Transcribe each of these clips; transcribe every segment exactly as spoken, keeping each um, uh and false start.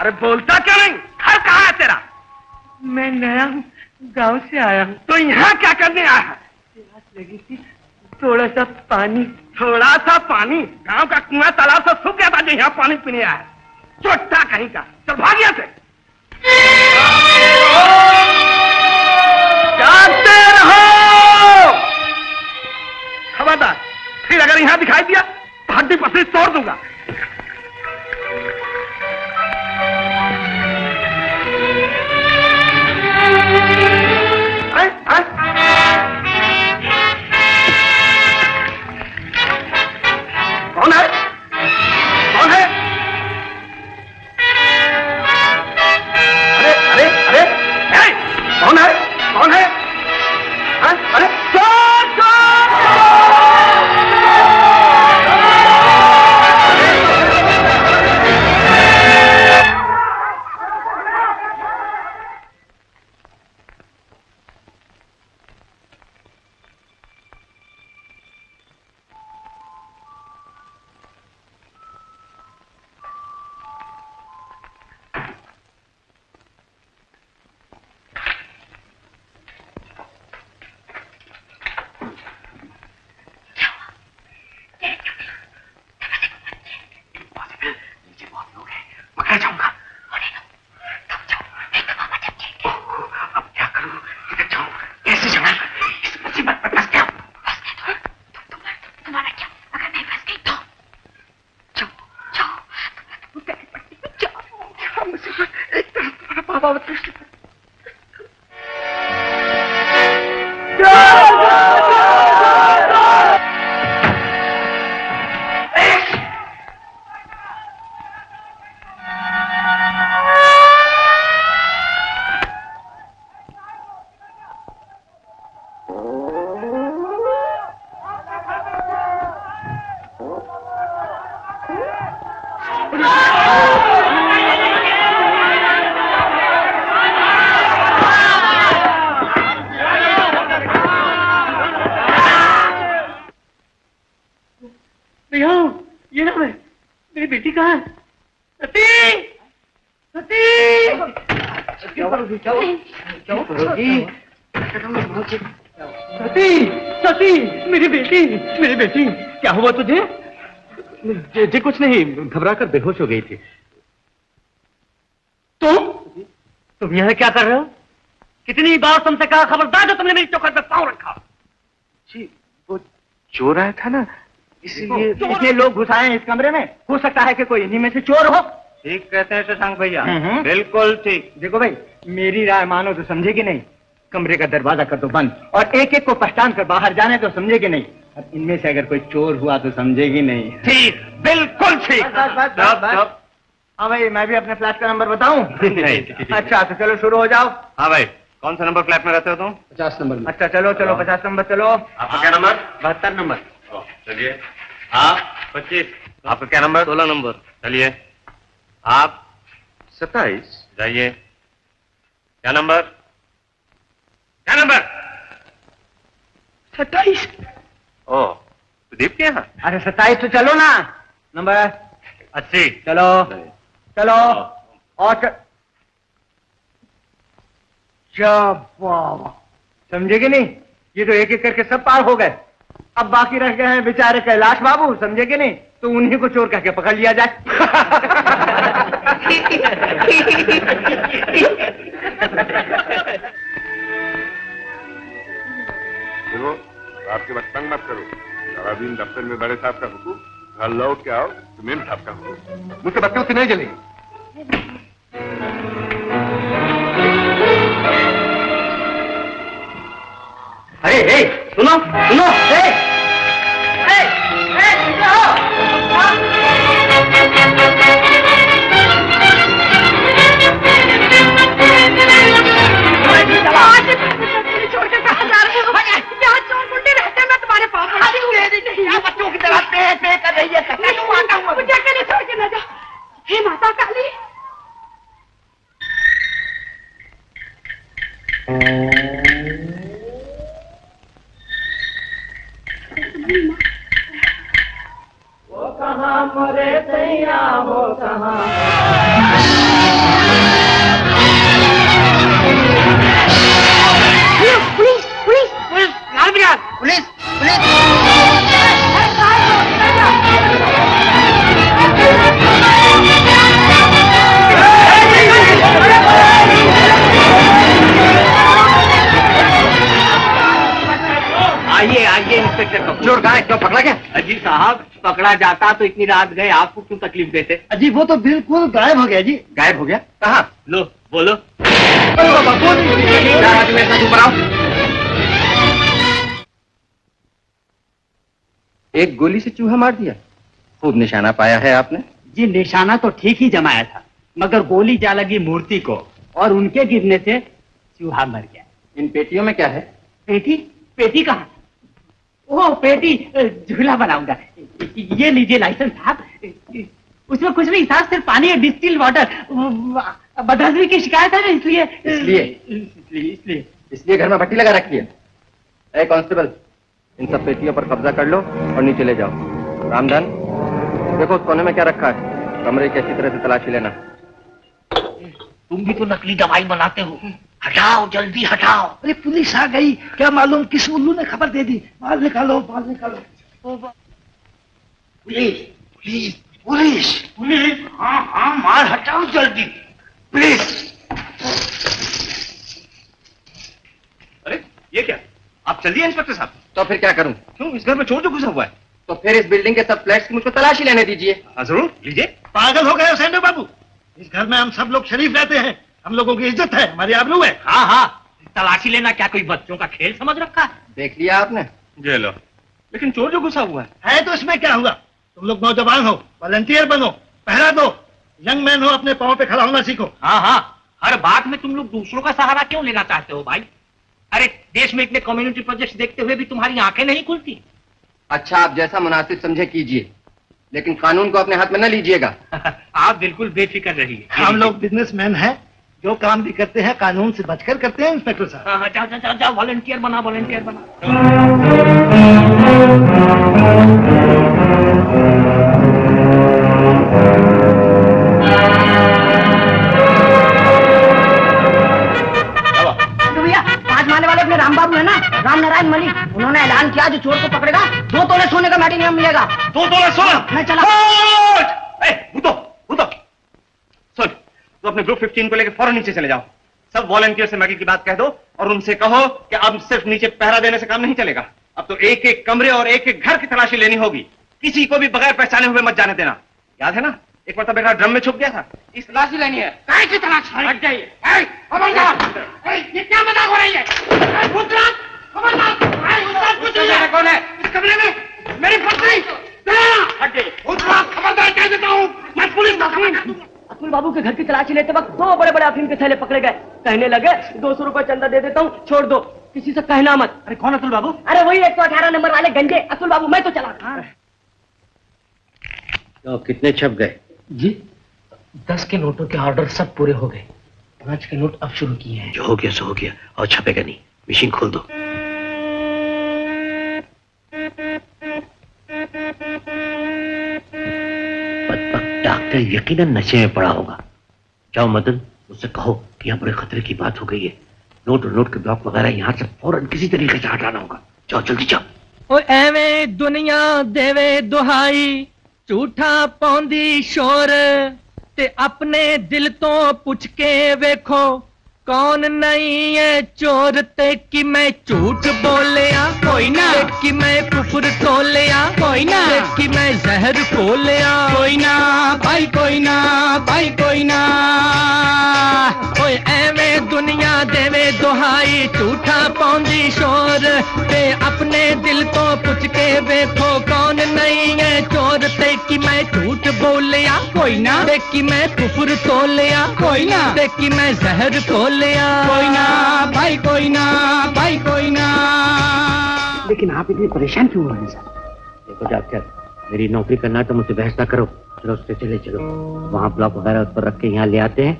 अरे बोलता क्यों नहीं? घर कहाँ है तेरा? मैं नया हूँ, गांव से आया हूँ। तो यहाँ क्या करने आया है? प्यास लगी थी, थोड़ा सा पानी। थोड़ा सा पानी? गांव का कुआं तालाब सब सूख गया था जो यहाँ पानी पीने आया है। चोट्टा कहीं का, चल भाग यहाँ से। जानते रहो खबरदार, फिर अगर यहाँ दिखाई दिया तो हड्डी पसली तोड़ दूंगा। कौन है? कौन है? अरे अरे अरे अरे कौन है? कौन है? अरे जी कुछ नहीं, घबरा कर बेहोश हो गई थी। तुम तुम यह क्या कर रहे हो? कितनी बार तुमसे कहा खबरदार, जो तुमने मेरी चौखट पे पांव रखा। जी वो चोर आया था ना, इसलिए इतने लोग घुसाए हैं इस कमरे में। हो सकता है कि कोई इन्हीं में से चोर हो। ठीक कहते हैं शशांक भैया, बिल्कुल ठीक। देखो भाई, मेरी राय मानो तो समझेगी नहीं। कमरे का दरवाजा कर दो बंद और एक एक को पहचान कर बाहर जाने तो समझेगी नहीं। अब इनमें से अगर कोई चोर हुआ तो समझेगी नहीं। ठीक, बिल्कुल ठीक। हाँ भाई, मैं भी अपने फ्लैट का नंबर बताऊं? अच्छा तो चलो शुरू हो जाओ। हाँ भाई, कौन सा नंबर फ्लैट में रहते हो तुम? पचास नंबर। अच्छा चलो चलो, पचास नंबर चलो। आपका क्या नंबर? बहत्तर नंबर। चलिए। आप पच्चीस। आपका क्या नंबर? सोलह नंबर। चलिए। आप सत्ताईस। जाइए। क्या नंबर? क्या नंबर? सत्ताईस। ओ सुदीप के यहाँ? अरे सत्ताईस तो चलो ना। नंबर अस्सी। चलो चलो। और समझे कि नहीं? ये तो एक एक करके सब पार हो गए। अब बाकी रह गए हैं बेचारे कैलाश बाबू, समझे कि नहीं? तो उन्हीं को चोर करके पकड़ लिया जाए। देखो आपके बचपन मत करो, सारा दिन दफ्तर में बड़े साहब का हुकूम, घर लौट के आओ तो मेम साहब का हुकूम। मुझसे बच्चों से नहीं चलेगी। अरे हे सुनो सुनो, हे हे हे सुनो। बच्चों की तरह पे पे कर रही है। मुझे अकेले छोड़ के न जा। हे माता काली। वो कहाँ मरे सैया, वो कहाँ? साहब पकड़ा जाता तो इतनी रात गए, आपको क्यों तकलीफ देते? अजी वो तो बिल्कुल गायब हो गया जी। गायब हो गया? कहाँ? लो बोलो। एक गोली से चूहा मार दिया, खूब निशाना पाया है आपने जी। निशाना तो ठीक ही जमाया था, मगर गोली जा लगी मूर्ति को और उनके गिरने से चूहा मर गया। इन पेटियों में क्या है? पेटी? पेटी कहाँ? ओह पेटी, झूला बनाऊंगा। ये लीजिए लाइसेंस साहब, उसमें कुछ नहीं साहब, सिर्फ पानी है, डिस्टिल वाटर। बदहजमी की शिकायत है ना, इसलिए इसलिए इसलिए इसलिए इसलिए घर में भट्टी लगा रखी है। ए कांस्टेबल, इन सब पेटियों पर कब्जा कर लो और नीचे ले जाओ। रामधन, देखो उस कोने में क्या रखा है, कमरे की अच्छी तरह से तलाशी लेना। तुम भी तो नकली दवाई बनाते हो, हटाओ जल्दी हटाओ। अरे पुलिस आ गई, क्या मालूम किस उल्लू ने खबर दे दी। माल निकालो माल निकालो। पुलिस पुलिस पुलिस पुलिस, हाँ हाँ माल हटाओ जल्दी पुलिस। अरे ये क्या, आप चलिए इंस्पेक्टर साहब। तो फिर क्या करूं? क्यों, इस घर में चोर जो घुसा हुआ है। तो फिर इस बिल्डिंग के सब फ्लैट्स की मुझको तलाशी लेने दीजिए। जरूर लीजिए। पागल हो गए सैंडो बाबू, इस घर में हम सब लोग शरीफ रहते हैं, हम लोगों की इज्जत है, हमारी आबरू है। हाँ हाँ, तलाशी लेना क्या कोई बच्चों का खेल समझ रखा है? देख लिया आपने, ले लो। लेकिन चोर जो घुसा हुआ है, है तो इसमें क्या हुआ? तुम लोग नौजवान हो, वॉलंटियर बनो, पहरा दो, यंग मैन हो, अपने पाँव पे खड़ा होना सीखो। हाँ हाँ, हर बात में तुम लोग दूसरों का सहारा क्यों लेना चाहते हो भाई? अरे देश में इतने कम्युनिटी प्रोजेक्ट्स देखते हुए भी तुम्हारी आंखें नहीं खुलती। अच्छा, आप जैसा मुनासिब समझे कीजिए, लेकिन कानून को अपने हाथ में न लीजिएगा। आप बिल्कुल बेफिक्र रहिए। हम लोग बिजनेसमैन हैं, जो काम भी करते हैं कानून से बचकर करते हैं इंस्पेक्टर साहब। जाओ जाओ जाओ, वॉलंटियर बना, वॉलंटियर बना। राम बाबू है ना, रामनारायण मलिक, उन्होंने ऐलान किया जो चोर को पकड़ेगा दो तोले सोने का मैटिंग मिलेगा। दो तोले सोना? मैं चला। ए, बुदो, बुदो। सुन, तो अपने ग्रुप पंद्रह को लेकर फौरन नीचे चले जाओ। सब वॉलंटियर से मैटिंग की बात कह दो और उनसे कहो कि अब सिर्फ नीचे पहरा देने से काम नहीं चलेगा, अब तो एक एक कमरे और एक एक घर की तलाशी लेनी होगी। किसी को भी बगैर पहचाने हुए मत जाने देना, याद है ना? एक मतलब एक ड्रम में छुप गया था। इस तलाशी लेनी है। कैसी तलाशी? हट जाइए। ये क्या मजाक हो रही है? खबरदार, कौन है इस कमरे में? मेरी पत्नी। हट जाइए। खबरदार कह देता हूँ मैं, पुलिस का सामान। अतुल बाबू के घर की तलाशी लेते वक्त दो बड़े बड़े अफीम के थैले पकड़े गए। कहने लगे दो सौ रुपये चंदा दे देता हूँ, छोड़ दो, किसी से कहना मत। अरे कौन अतुल बाबू? अरे वही एक सौ अठारह नंबर वाले गंजे अतुल बाबू। मैं तो चला। कितने छप गए जी? दस के नोटों के ऑर्डर सब पूरे हो गए, पांच के नोट अब शुरू किए हैं। जो हो गया सो हो गया, और छपेगा नहीं। मशीन खोल दो। डॉक्टर यकीनन नशे में पड़ा होगा। जाओ मदन, उससे कहो कि यहाँ बड़े खतरे की बात हो गई है। नोट और नोट के ब्लॉक वगैरह यहाँ से फौरन किसी तरीके से हटाना होगा। जाओ जल्दी जाओ। ओ एवे दुनिया देवे दुहाई, झूठा पौंदी शोर ते, अपने दिल तो पुछ के वेखो कौन नहीं है चोर। ते कि मैं झूठ बोलिया कोई ना, कि मैं कुफर तोलिया कोई ना, कि मैं जहर खोलिया कोई ना, भाई कोई ना, भाई कोई ना। ओए एवें दुनिया देवे दुहाई, झूठा पौंदी शोर ते, अपने दिल तो पुछ के वेखो कौन नहीं है चोर। ते कि मैं झूठ बोलिया कोई ना, ते कि मैं कुफर तोलिया कोई ना, ते कि मैं जहर खोलिया कोई ना, भाई कोई ना, भाई कोई ना। लेकिन आप इतने परेशान क्यों हो रहे हैं सर? देखो डॉक्टर, मेरी नौकरी करना तो मुझसे बहस ना करो। चलो उससे चले चलो, वहाँ ब्लॉक वगैरह उस पर रख के यहाँ ले आते हैं।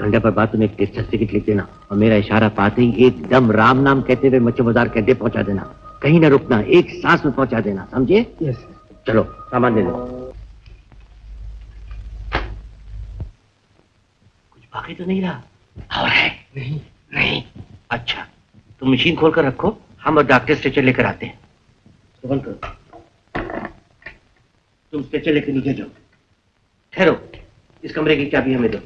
घंटे पर बात तुम्हें केस सर्टिफिकेट लिख देना और मेरा इशारा पाते ही एकदम राम नाम कहते हुए मच्छर बाजार के अड्डे पहुँचा देना। कहीं ना रुकना, एक सांस में पहुँचा देना, समझे? यस। चलो सामान ले लो। कुछ बाकी तो नहीं रहा? और है? नहीं नहीं। अच्छा, तुम मशीन खोल कर रखो, हम और डॉक्टर स्ट्रेचर लेकर आते हैं। बंद करो, तुम स्ट्रेचर लेकर नीचे जाओ। ठहरो, इस कमरे की चाबी हमें दो।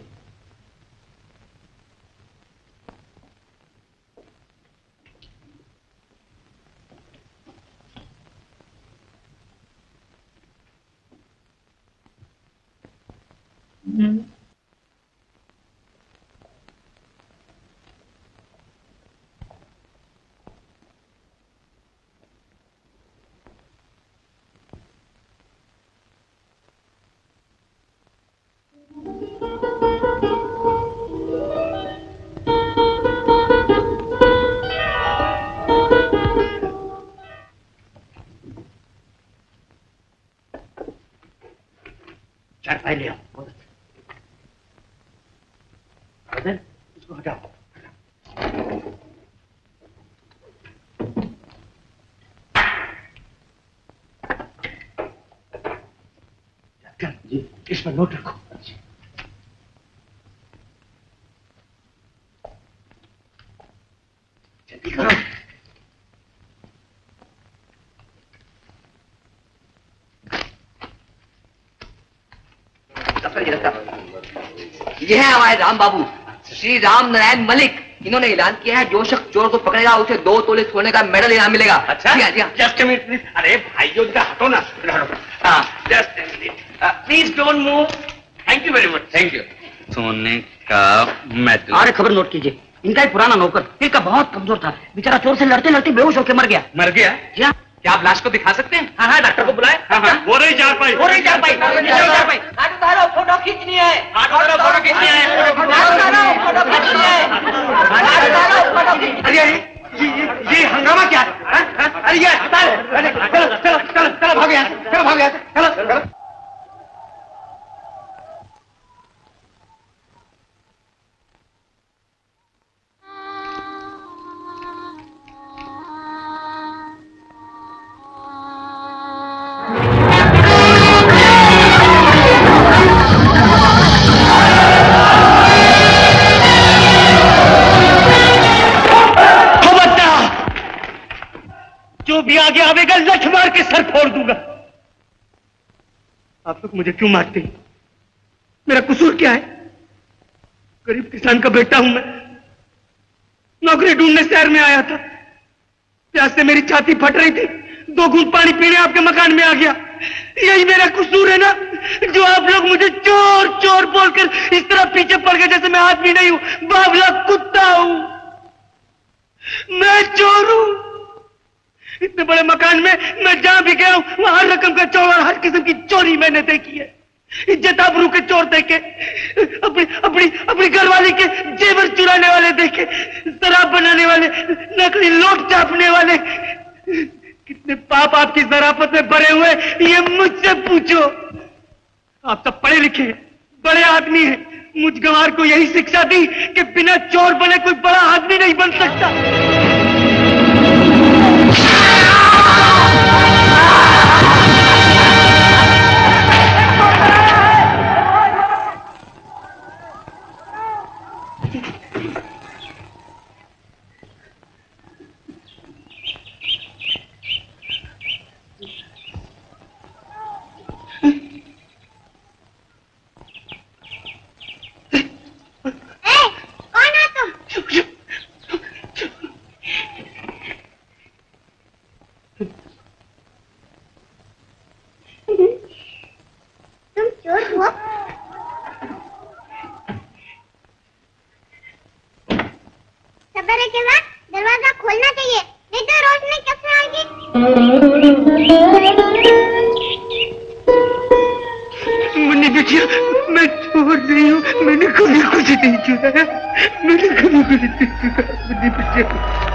Mhm. इसमें नोट रखो। जल्दी करो। ये है हमारे राम बाबू श्री रामनारायण मलिक। इन्होंने ऐलान किया है जो शख्स चोर को पकड़ेगा उसे दो तोले सोने का मेडल इनाम मिलेगा। अच्छा जी जी जस्ट अ मिनट प्लीज। अरे भाइयों का हटो ना। हाँ just a minute please don't move. Thank you very much. Thank you. सोने का मेडल। अरे खबर नोट कीजिए। इनका एक पुराना नौकर इनका बहुत कमजोर था, बेचारा चोर से लड़ते लड़ते बेहोश होकर मर गया। मर गया? जी हाँ। क्या आप लाश को दिखा सकते हैं? हाँ हाँ डॉक्टर को बुलाए। हाँ हाँ हो रही चार पाई हो रही चार पाई हाथ उठाओ फोटो खींचनी है। हाथ उठाओ फोटो खींचनी है। हाथ उठाओ फोटो खींचनी है। हाथ उठाओ फोटो खींचनी है। ये ये हंगामा क्या है? अरे ये चलो चलो चलो चलो भाग गया चलो भाग गया चलो। भी आगे आवेगा लठ मार के सर फोड़ दूंगा। आप लोग मुझे क्यों मारते हैं? मेरा कसूर क्या है? गरीब किसान का बेटा हूं मैं। नौकरी ढूंढने शहर में आया था, प्यास से मेरी छाती फट रही थी, दो घूंट पानी पीने आपके मकान में आ गया। यही मेरा कसूर है ना जो आप लोग मुझे चोर चोर बोलकर इस तरह पीछे पड़ गए जैसे मैं आदमी नहीं हूं, बावला कुत्ता हूं। मैं चोर हूं। इतने बड़े मकान में मैं जहां भी गया हूं वहां हर रकम का चोर और हर किस्म की चोरी मैंने देखी है। इज्जत आबरू के चोर देखे, अपनी अपनी अपनी घरवाली के जेवर चुराने वाले देखे, शराब बनाने वाले, नकली लोट चापने वाले। कितने पाप आपकी शराफत में भरे हुए ये मुझसे पूछो। आप सब पढ़े लिखे हैं, बड़े आदमी हैं। मुझ गंवार को यही शिक्षा दी कि बिना चोर बने कोई बड़ा आदमी नहीं बन सकता। मैंने कभी कुछ नहीं चुना, मैंने कभी कुछ नहीं चुना।